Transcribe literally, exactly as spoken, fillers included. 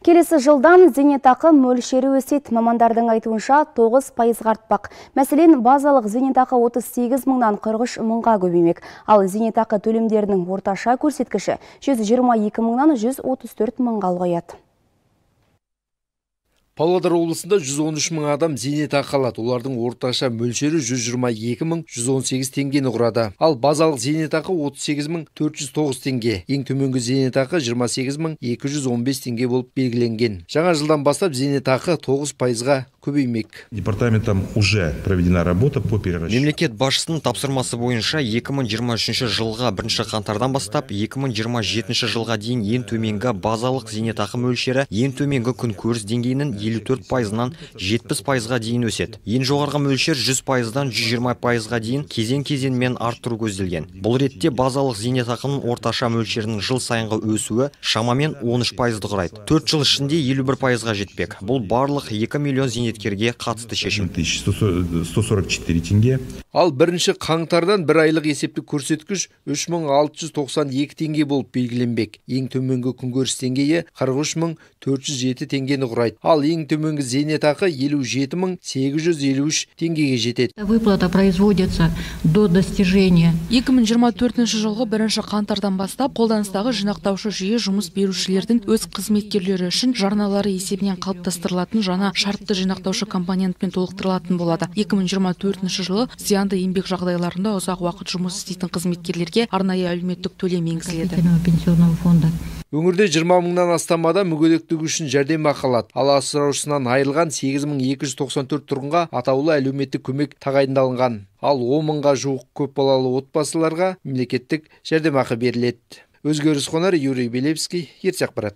Келесі жылдан зейнетақы мөлшері өсет, мамандардың айтуынша тоғыз пайыз артпақ. Мәселен, базалық зейнетақы отыз сегіз мыңнан қырық үш мыңға көбеймек, ал зейнетақы төлемдерінің орташа көрсеткіші жүз жиырма екі мыңнан жүз отыз төрт мыңға ұлғаяды. Павлодар облысында жүз он үш мың адам зейнетақы алады. Олардың орташа мөлшері жүз жиырма екі мың жүз он сегіз теңгені құрады. Ал базалық зейнетақы отыз сегіз мың төрт жүз тоғыз теңге. Ең төменгі зейнетақы жиырма сегіз мың екі жүз он бес теңге болып белгіленген. Жаңа жылдан бастап зейнетақы тоғыз пайызға көбеймек. Департаментом уже проведена работа по перерасчету. Мемлекет басшысының тапсырмасы бойынша екі мың жиырма үшінші жылға бірінші қаңтардан бастап екі мың жиырма жетінші жылға дейін ең төменгі базалық зейнетақы мөлшері ең төменгі күнкөріс деңгейінің елу төрт пайызынан жетпіс пайызға дейін өседі. Ең жоғарғы мөлшер жүз пайыздан жүз жиырма пайызға дейін кезең-кезеңмен арттыру көзделген. Бұл ретте базалық зейнетақының орташа мөлшерінің жыл сайынғы өсуі шамамен он үш пайызды құрайды. төрт жыл ішінде елу бір пайызға жетпек. Бұл барлық екі миллион зейнетақы еткерге қатысты шешім. сто сорок четыре теңге. Ал бірінші қаңтардан бір айлық есептік көрсеткіш үш мың алты жүз тоқсан екі теңге болып белгіленбек. Ең төменгі күнкөріс деңгейі қырық үш мың төрт жүз жеті теңгені құрайды. Ал ең төменгі зейнетақы елу жеті мың сегіз жүз елу үш теңгеге жетеді. Выплата производится до достижения. екі мың жиырма төртінші жылғы бірінші қаңтардан бастап қолданыстағы жинақтаушы жүйе жұмыс берушілердің өз қызметкерлері үшін жарналары есебінен қалыптастырылатын жаңа шартты жинақтаушы жинақтаушы компонентпен толықтырылатын болады. екі мың жиырма төртінші жылы зиянды еңбек жағдайларында ұзақ уақыт жұмыс істейтін қызметкерлерге арнайы әлеуметтік төлем енгізіледі. Өңірде жиырма мыңнан астам адам мүгедектігі үшін жәрдемақы алады. Ал асыраушысынан айырылған сегіз мың екі жүз тоқсан төрт тұрғынға атаулы әлеуметтік көмек тағайындалған. Ал он мыңға жуық көпбалалы отбасыларға мемлекеттік жәрдемақы беріледі. Өзге Рысқонар, Юрий Белевский, ертең ақпарат.